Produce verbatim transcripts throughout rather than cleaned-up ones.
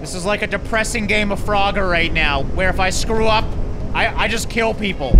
This is like a depressing game of Frogger right now, where if I screw up, I, I just kill people.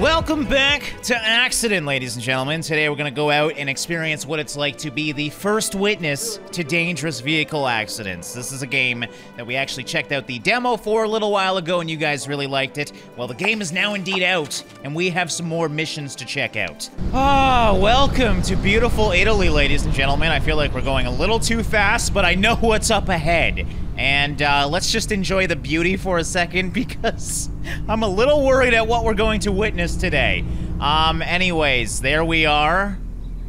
Welcome back to Accident, ladies and gentlemen. Today we're gonna go out and experience what it's like to be the first witness to dangerous vehicle accidents. This is a game that we actually checked out the demo for a little while ago and you guys really liked it. Well, the game is now indeed out and we have some more missions to check out. Ah, welcome to beautiful Italy, ladies and gentlemen. I feel like we're going a little too fast, but I know what's up ahead. And uh, let's just enjoy the beauty for a second because I'm a little worried at what we're going to witness today. Um, anyways, there we are.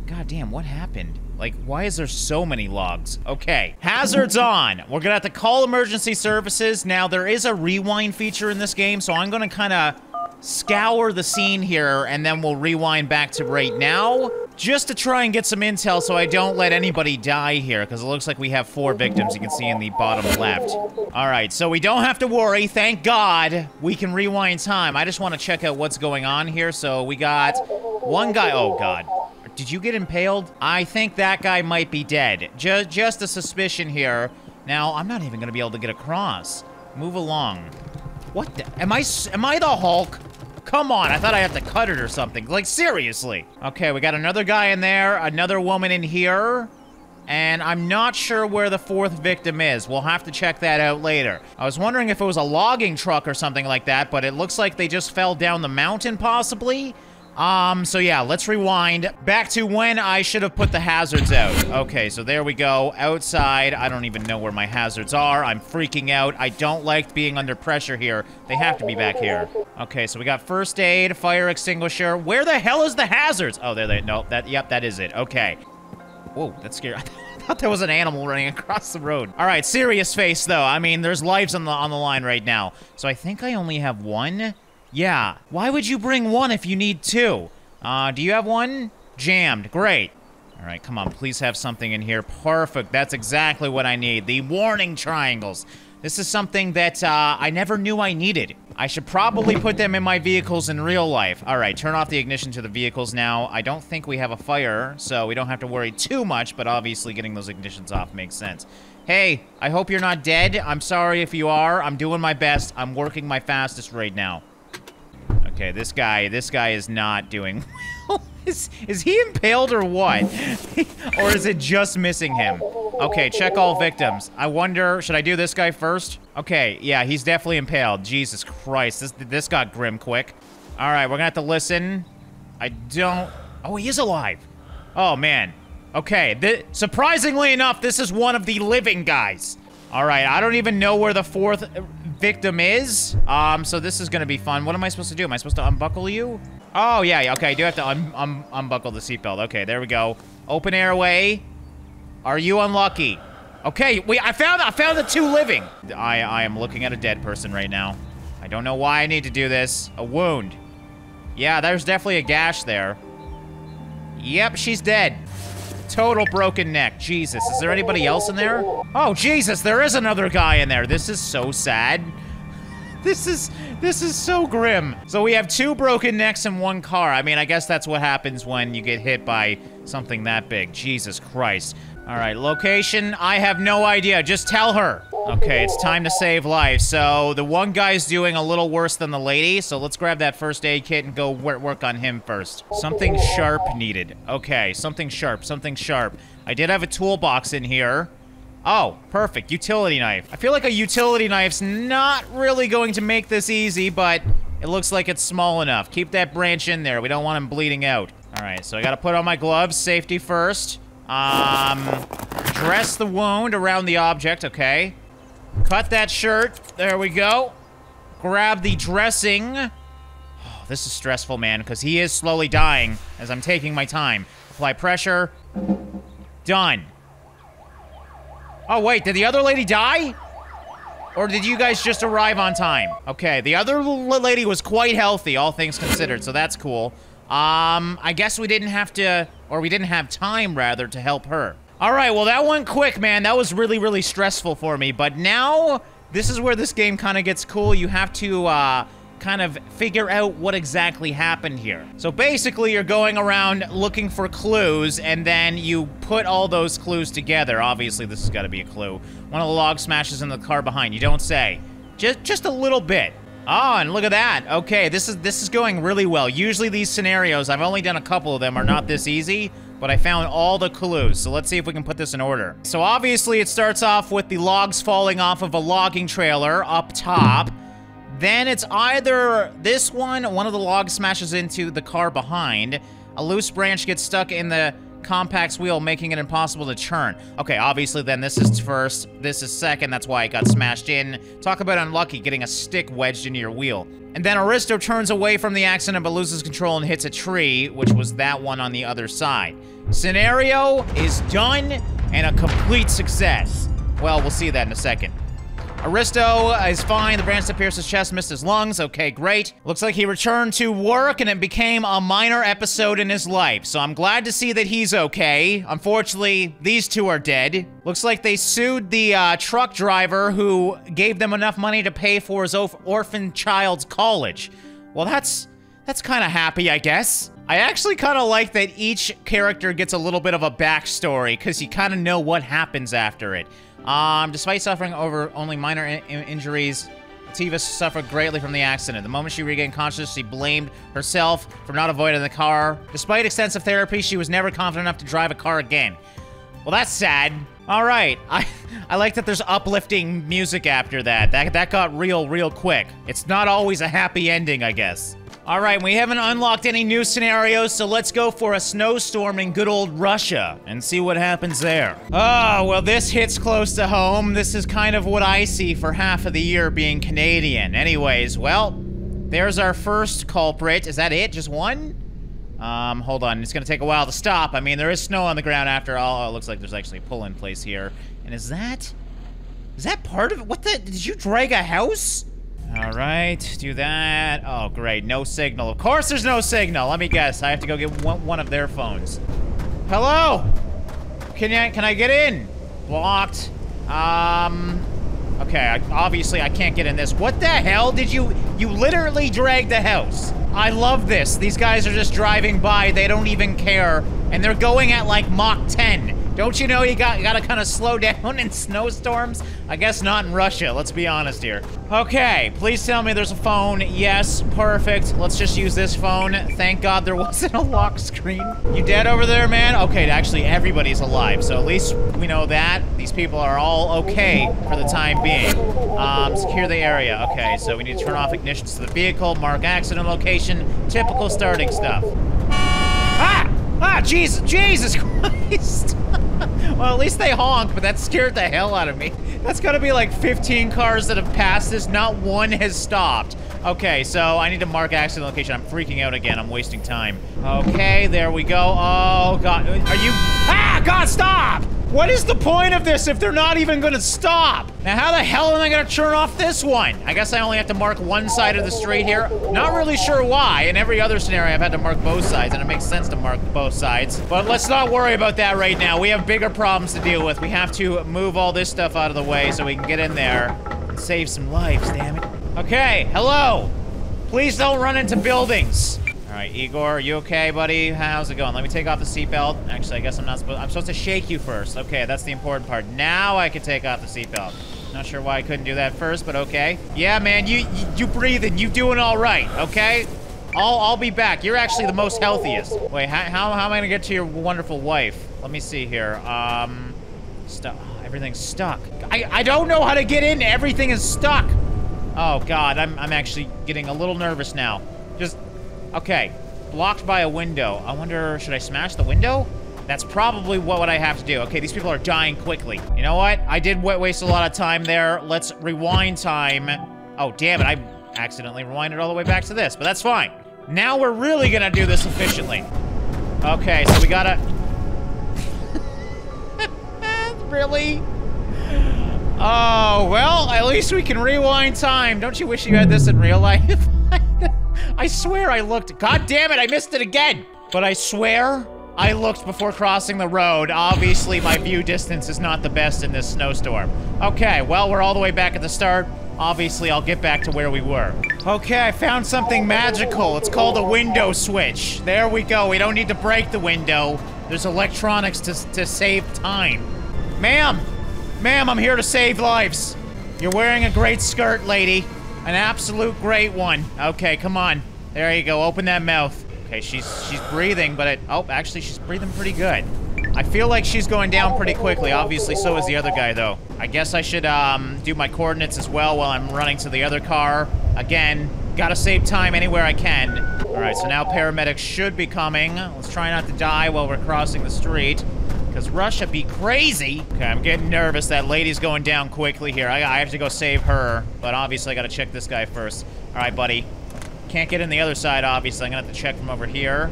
God damn, what happened? Like, why is there so many logs? Okay, hazards on. We're gonna have to call emergency services. Now, there is a rewind feature in this game, so I'm gonna kinda scour the scene here and then we'll rewind back to right now, just to try and get some intel so I don't let anybody die here, because it looks like we have four victims, you can see in the bottom left. All right, so we don't have to worry, thank God. We can rewind time. I just want to check out what's going on here. So we got one guy, oh God. Did you get impaled? I think that guy might be dead. Just, just a suspicion here. Now, I'm not even gonna be able to get across. Move along. What the, am I, am I the Hulk? Come on, I thought I had to cut it or something. Like, seriously. Okay, we got another guy in there, another woman in here, and I'm not sure where the fourth victim is. We'll have to check that out later. I was wondering if it was a logging truck or something like that, but it looks like they just fell down the mountain, possibly. Um, so yeah, let's rewind back to when I should have put the hazards out. Okay, so there we go. Outside, I don't even know where my hazards are. I'm freaking out. I don't like being under pressure here. They have to be back here. Okay, so we got first aid, fire extinguisher. Where the hell is the hazards? Oh, there they, no, that, yep, that is it. Okay. Whoa, that's scary. I thought there was an animal running across the road. All right, serious face though. I mean, there's lives on the, on the line right now. So I think I only have one. Yeah, why would you bring one if you need two? Uh, do you have one? Jammed, great. All right, come on, please have something in here. Perfect, that's exactly what I need. The warning triangles. This is something that uh, I never knew I needed. I should probably put them in my vehicles in real life. All right, turn off the ignition to the vehicles now. I don't think we have a fire, so we don't have to worry too much, but obviously getting those ignitions off makes sense. Hey, I hope you're not dead. I'm sorry if you are. I'm doing my best. I'm working my fastest right now. Okay, this guy, this guy is not doing well. Is, is he impaled or what? Or is it just missing him? Okay, check all victims. I wonder, should I do this guy first? Okay, yeah, he's definitely impaled. Jesus Christ, this, this got grim quick. All right, we're gonna have to listen. I don't, oh, he is alive. Oh, man. Okay, th surprisingly enough, this is one of the living guys. All right, I don't even know where the fourth victim is, um, so this is gonna be fun. What am I supposed to do? Am I supposed to unbuckle you? Oh, yeah, okay, I do have to un un unbuckle the seatbelt. Okay, there we go. Open airway. Are you unlucky? Okay, we, I found, I found the two living. I, I am looking at a dead person right now. I don't know why I need to do this. A wound. Yeah, there's definitely a gash there. Yep, she's dead. Total broken neck. Jesus, is there anybody else in there? Oh, Jesus, there is another guy in there. This is so sad. This is, this is so grim. So we have two broken necks in one car. I mean, I guess that's what happens when you get hit by something that big. Jesus Christ. All right, location, I have no idea. Just tell her. Okay, it's time to save lives. So the one guy's doing a little worse than the lady, so let's grab that first aid kit and go work on him first. Something sharp needed. Okay, something sharp, something sharp. I did have a toolbox in here. Oh, perfect, utility knife. I feel like a utility knife's not really going to make this easy, but it looks like it's small enough. Keep that branch in there. We don't want him bleeding out. All right, so I gotta put on my gloves, safety first. Um, dress the wound around the object, okay. Cut that shirt. There we go. Grab the dressing. Oh, this is stressful, man, because he is slowly dying as I'm taking my time. Apply pressure. Done. Oh, wait. Did the other lady die? Or did you guys just arrive on time? Okay, the other lady was quite healthy, all things considered, so that's cool. Um, I guess we didn't have to, or we didn't have time, rather, to help her. All right, well, that went quick, man. That was really, really stressful for me. But now, this is where this game kind of gets cool. You have to uh, kind of figure out what exactly happened here. So basically, you're going around looking for clues, and then you put all those clues together. Obviously, this has got to be a clue. One of the logs smashes into the car behind. You don't say. Just, just a little bit. Oh, and look at that. Okay, this is this is going really well. Usually these scenarios, I've only done a couple of them, are not this easy, but I found all the clues. So let's see if we can put this in order. So obviously it starts off with the logs falling off of a logging trailer up top. Then it's either this one, one of the logs smashes into the car behind. A loose branch gets stuck in the compact's wheel, making it impossible to turn. Okay, obviously then this is first, this is second, that's why it got smashed in. Talk about unlucky, getting a stick wedged into your wheel. And then Aristo turns away from the accident but loses control and hits a tree, which was that one on the other side. Scenario is done and a complete success. Well, we'll see that in a second. Aristo is fine. The branch that pierced his chest missed his lungs. Okay, great. Looks like he returned to work and it became a minor episode in his life. So I'm glad to see that he's okay. Unfortunately, these two are dead. Looks like they sued the uh, truck driver who gave them enough money to pay for his orphan child's college. Well, that's, that's kind of happy, I guess. I actually kind of like that each character gets a little bit of a backstory because you kind of know what happens after it. Um, despite suffering over only minor in injuries, Tiva suffered greatly from the accident. The moment she regained consciousness, she blamed herself for not avoiding the car. Despite extensive therapy, she was never confident enough to drive a car again. Well, that's sad. All right. I, I like that there's uplifting music after that. That, that got real, real quick. It's not always a happy ending, I guess. All right, we haven't unlocked any new scenarios, so let's go for a snowstorm in good old Russia and see what happens there. Oh, well, this hits close to home. This is kind of what I see for half of the year being Canadian. Anyways, well, there's our first culprit. Is that it? Just one? Um, hold on. It's going to take a while to stop. I mean, there is snow on the ground after all. Oh, it looks like there's actually a pull in place here. And is that... Is that part of it? What the... Did you drag a house? All right, do that. Oh, great, no signal. Of course there's no signal. Let me guess, I have to go get one, one of their phones. Hello? Can I, can I get in? Blocked. Um, okay, I, obviously I can't get in this. What the hell did you, you literally dragged the house. I love this. These guys are just driving by, they don't even care, and they're going at like Mach ten. Don't you know you got, you gotta kind of slow down in snowstorms? I guess not in Russia, let's be honest here. Okay, please tell me there's a phone. Yes, perfect. Let's just use this phone. Thank God there wasn't a lock screen. You dead over there, man? Okay, actually everybody's alive, so at least we know that. These people are all okay for the time being. Um, secure the area. Okay, so we need to turn off ignitions to the vehicle, mark accident location, typical starting stuff. Ah! Ah, Jesus, Jesus Christ! Well, at least they honked, but that scared the hell out of me. That's gotta be like fifteen cars that have passed this, not one has stopped. Okay, so I need to mark accident location. I'm freaking out again, I'm wasting time. Okay, there we go. Oh, God, are you- Ah, God, stop! What is the point of this if they're not even gonna stop? Now, how the hell am I gonna turn off this one? I guess I only have to mark one side of the street here. Not really sure why. In every other scenario, I've had to mark both sides, and it makes sense to mark both sides. But let's not worry about that right now. We have bigger problems to deal with. We have to move all this stuff out of the way so we can get in there and save some lives, damn it. Okay, hello. Please don't run into buildings. All right, Igor, are you okay, buddy? How's it going? Let me take off the seatbelt. Actually, I guess I'm not supposed... I'm supposed to shake you first. Okay, that's the important part. Now I can take off the seatbelt. Not sure why I couldn't do that first, but okay. Yeah, man, you you, you breathing. You doing all right, okay? I'll, I'll be back. You're actually the most healthiest. Wait, how, how, how am I going to get to your wonderful wife? Let me see here. Um, stuck. Everything's stuck. I, I don't know how to get in. Everything is stuck. Oh, God, I'm, I'm actually getting a little nervous now. Just... Okay, blocked by a window. I wonder, should I smash the window? That's probably what I have to do. Okay, these people are dying quickly. You know what? I did waste a lot of time there. Let's rewind time. Oh, damn it, I accidentally rewinded all the way back to this, but that's fine. Now we're really gonna do this efficiently. Okay, so we gotta... Really? Oh, well, at least we can rewind time. Don't you wish you had this in real life? I swear I looked. God damn it, I missed it again. But I swear I looked before crossing the road. Obviously, my view distance is not the best in this snowstorm. Okay, well, we're all the way back at the start. obviously I'll get back to where we were. Okay, I found something magical. It's called a window switch. There we go. We don't need to break the window. There's electronics to, to save time. Ma'am! Ma'am, I'm here to save lives. You're wearing a great skirt, lady. An absolute great one. Okay, come on. There you go. Open that mouth. Okay, she's she's breathing, but it... Oh, actually, she's breathing pretty good. I feel like she's going down pretty quickly. Obviously, so is the other guy, though. I guess I should um, do my coordinates as well while I'm running to the other car. Again, gotta save time anywhere I can. All right, so now paramedics should be coming. Let's try not to die while we're crossing the street, because Russia be crazy. Okay, I'm getting nervous. That lady's going down quickly here. I, I have to go save her, but obviously I gotta check this guy first. All right, buddy. Can't get in the other side, obviously. I'm gonna have to check from over here.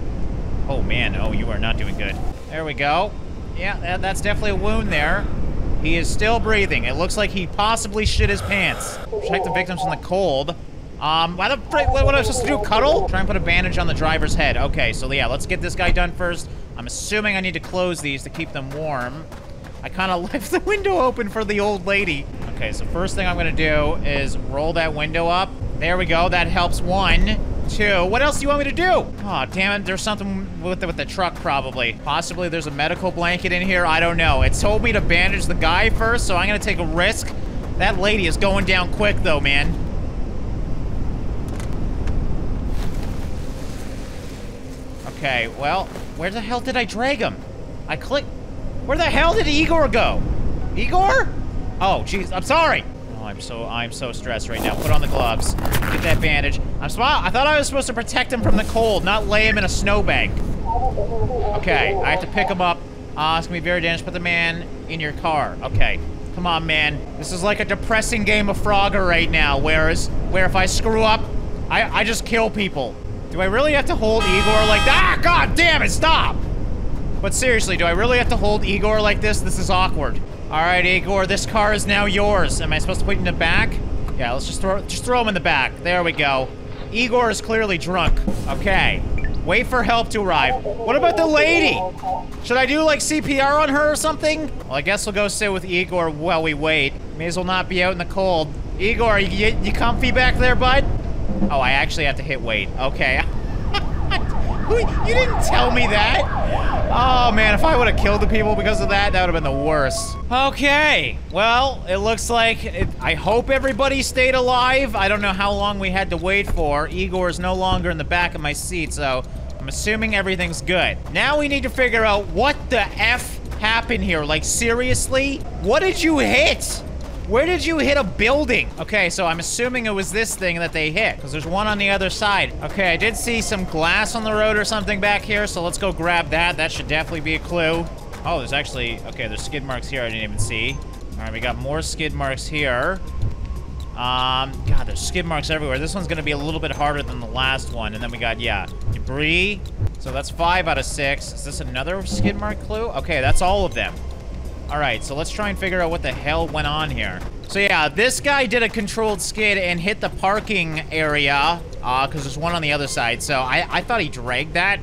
Oh, man. Oh, you are not doing good. There we go. Yeah, that, that's definitely a wound there. He is still breathing. It looks like he possibly shit his pants. Protect the victims from the cold. Um, why the frick, what, what am I supposed to do, cuddle? Try and put a bandage on the driver's head. Okay, so yeah, let's get this guy done first. I'm assuming I need to close these to keep them warm. I kind of left the window open for the old lady. Okay, so first thing I'm gonna do is roll that window up. There we go, that helps one, two. What else do you want me to do? Oh, damn it, there's something with the, with the truck probably. Possibly there's a medical blanket in here, I don't know. It told me to bandage the guy first, so I'm gonna take a risk. That lady is going down quick though, man. Okay, well, where the hell did I drag him? I clicked. Where the hell did Igor go? Igor? Oh, jeez, I'm sorry. Oh, I'm so I'm so stressed right now. Put on the gloves. Get that bandage. I'm I thought I was supposed to protect him from the cold, not lay him in a snowbank. Okay, I have to pick him up. Ah, uh, it's gonna be very dangerous. Put the man in your car. Okay, come on, man. This is like a depressing game of Frogger right now. Whereas, where if I screw up, I I just kill people. Do I really have to hold Igor like that? Ah, god damn it, stop! But seriously, do I really have to hold Igor like this? This is awkward. All right, Igor, this car is now yours. Am I supposed to put him in the back? Yeah, let's just throw, just throw him in the back. There we go. Igor is clearly drunk. Okay, wait for help to arrive. What about the lady? Should I do like C P R on her or something? Well, I guess we'll go sit with Igor while we wait. May as well not be out in the cold. Igor, you, you comfy back there, bud? Oh, I actually have to hit wait. Okay. You didn't tell me that. Oh, man, if I would have killed the people because of that, that would have been the worst. Okay. Well, it looks like... It, I hope everybody stayed alive. I don't know how long we had to wait for. Igor is no longer in the back of my seat, so I'm assuming everything's good. Now we need to figure out what the F happened here. Like, seriously? What did you hit? Where did you hit a building? Okay, so I'm assuming it was this thing that they hit, because there's one on the other side. Okay, I did see some glass on the road or something back here, so let's go grab that. That should definitely be a clue. Oh, there's actually... Okay, there's skid marks here I didn't even see. All right, we got more skid marks here. Um, God, there's skid marks everywhere. This one's going to be a little bit harder than the last one. And then we got, yeah, debris. So that's five out of six. Is this another skid mark clue? Okay, that's all of them. All right, so let's try and figure out what the hell went on here. So yeah, this guy did a controlled skid and hit the parking area, uh, because there's one on the other side. So I, I thought he dragged that.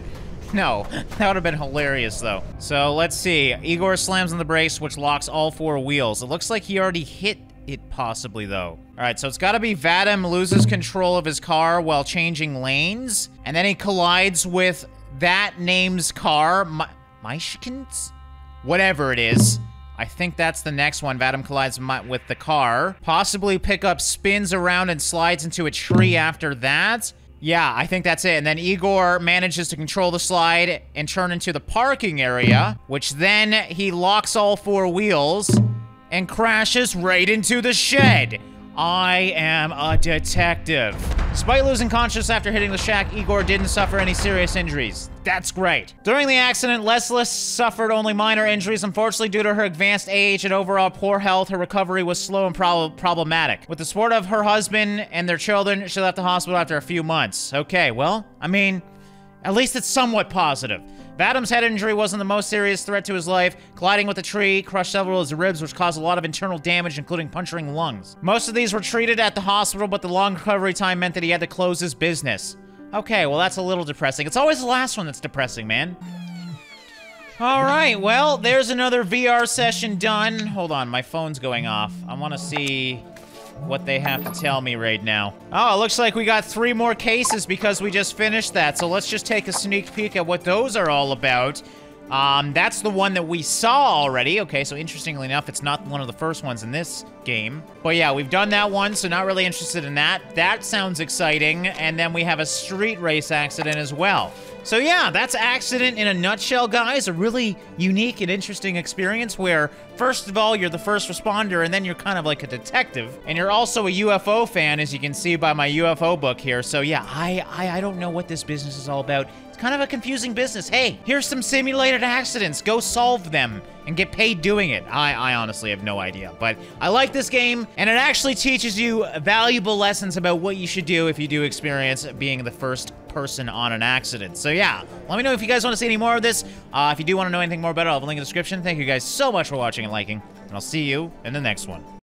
No, that would have been hilarious though. So let's see. Igor slams on the brakes, which locks all four wheels. It looks like he already hit it possibly though. All right, so it's gotta be Vadim loses control of his car while changing lanes. And then he collides with that name's car, Mishkin's? Whatever it is. I think that's the next one. Vadim collides with the car. Possibly pick up spins around and slides into a tree after that. Yeah, I think that's it. And then Igor manages to control the slide and turn into the parking area, which then he locks all four wheels and crashes right into the shed. I am a detective. Despite losing consciousness after hitting the shack, Igor didn't suffer any serious injuries. That's great. During the accident, Leslie suffered only minor injuries. Unfortunately, due to her advanced age and overall poor health, her recovery was slow and prob problematic. With the support of her husband and their children, she left the hospital after a few months. Okay, well, I mean, at least it's somewhat positive. Vadim's head injury wasn't the most serious threat to his life. Colliding with a tree crushed several of his ribs, which caused a lot of internal damage, including puncturing lungs. Most of these were treated at the hospital, but the long recovery time meant that he had to close his business. Okay, well, that's a little depressing. It's always the last one that's depressing, man. All right, well, there's another V R session done. Hold on, my phone's going off. I want to see what they have to tell me right now. Oh, it looks like we got three more cases because we just finished that. So let's just take a sneak peek at what those are all about. Um, that's the one that we saw already. Okay, so interestingly enough, it's not one of the first ones in this game. But yeah, we've done that one, so not really interested in that. That sounds exciting. And then we have a street race accident as well. So yeah, that's Accident in a nutshell, guys. A really unique and interesting experience where, first of all, you're the first responder, and then you're kind of like a detective. And you're also a U F O fan, as you can see by my U F O book here. So yeah, I, I, I don't know what this business is all about. It's kind of a confusing business. Hey, here's some simulated accidents. Go solve them and get paid doing it. I, I honestly have no idea, but I like this game, and it actually teaches you valuable lessons about what you should do if you do experience being the first person on an accident. So yeah, let me know if you guys want to see any more of this. Uh, if you do want to know anything more about it, I'll have a link in the description. Thank you guys so much for watching and liking, and I'll see you in the next one.